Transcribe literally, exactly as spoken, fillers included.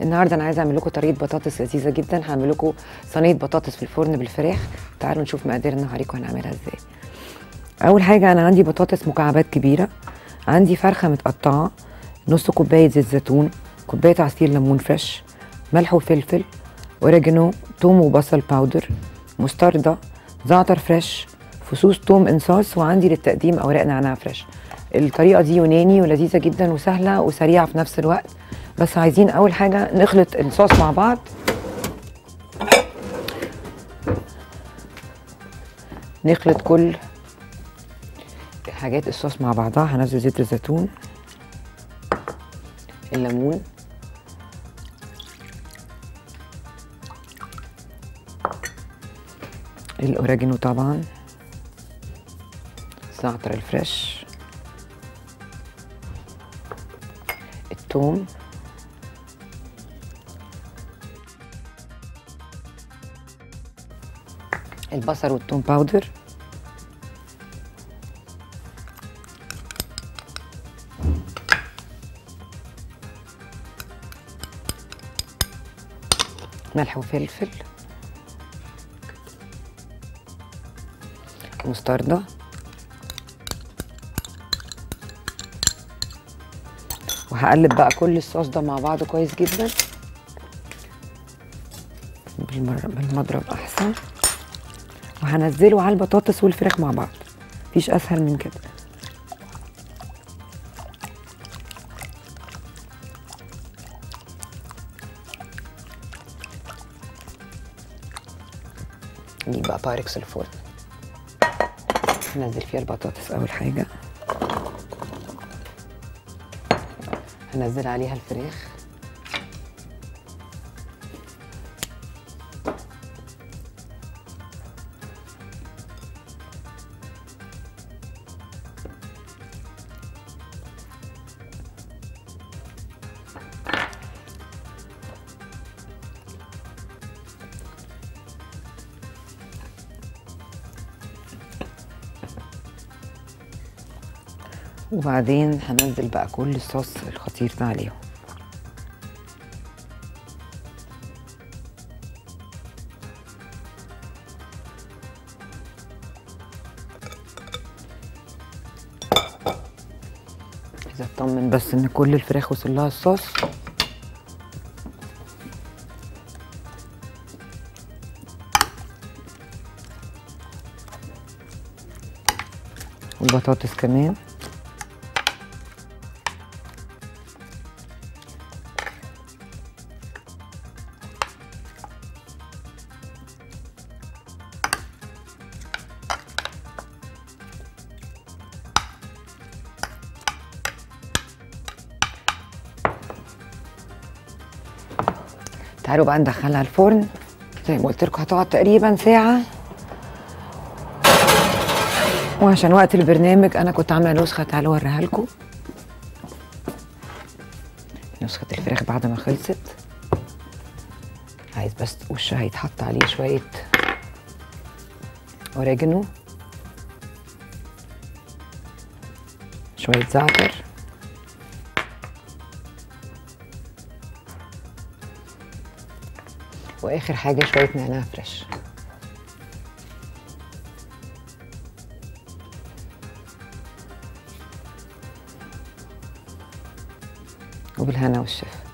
النهارده انا عايزه اعمل لكم طريقه بطاطس لذيذه جدا. هعمل لكم صينيه بطاطس في الفرن بالفراخ. تعالوا نشوف مقاديرنا وهوريكم هنعملها ازاي. اول حاجه انا عندي بطاطس مكعبات كبيره، عندي فرخه متقطعه، نص كوبايه زيت زيتون، كوبايه عصير ليمون فريش، ملح وفلفل، اوريجانو، توم وبصل باودر، مستردة، زعتر فريش، فصوص توم انصاص، وعندي للتقديم اوراق نعناع فريش. الطريقه دي يوناني ولذيذه جدا وسهله وسريعه في نفس الوقت. بس عايزين اول حاجه نخلط الصوص مع بعض. نخلط كل حاجات الصوص مع بعضها. هنزل زيت الزيتون، الليمون، الاوريجانو طبعا، الزعتر الفريش، الثوم، البصل والثوم باودر، ملح وفلفل، مستردة، وهقلب بقى كل الصوص ده مع بعضه كويس جدا بالمضرب احسن، وهنزله على البطاطس والفراخ مع بعض. مفيش اسهل من كده. نجيب بقى باركس الفرن، هنزل فيها البطاطس. اول حاجه هنزل عليها الفراخ، وبعدين هننزل بقى كل الصوص الخطير ده عليهم. عايزه اطمن بس ان كل الفراخ وصل لها الصوص. والبطاطس كمان. تعالوا بقى ندخلها الفرن زي ما قلت لكم، هتقعد تقريبا ساعه. وعشان وقت البرنامج انا كنت عامله نسخه، تعالوا اوريها لكم. نسخه الفراخ بعد ما خلصت، عايز بس وشها هيتحط عليه شويه اوريجانو، شويه زعتر، واخر حاجه شويه نعناع فريش. وبالهنا والشفا.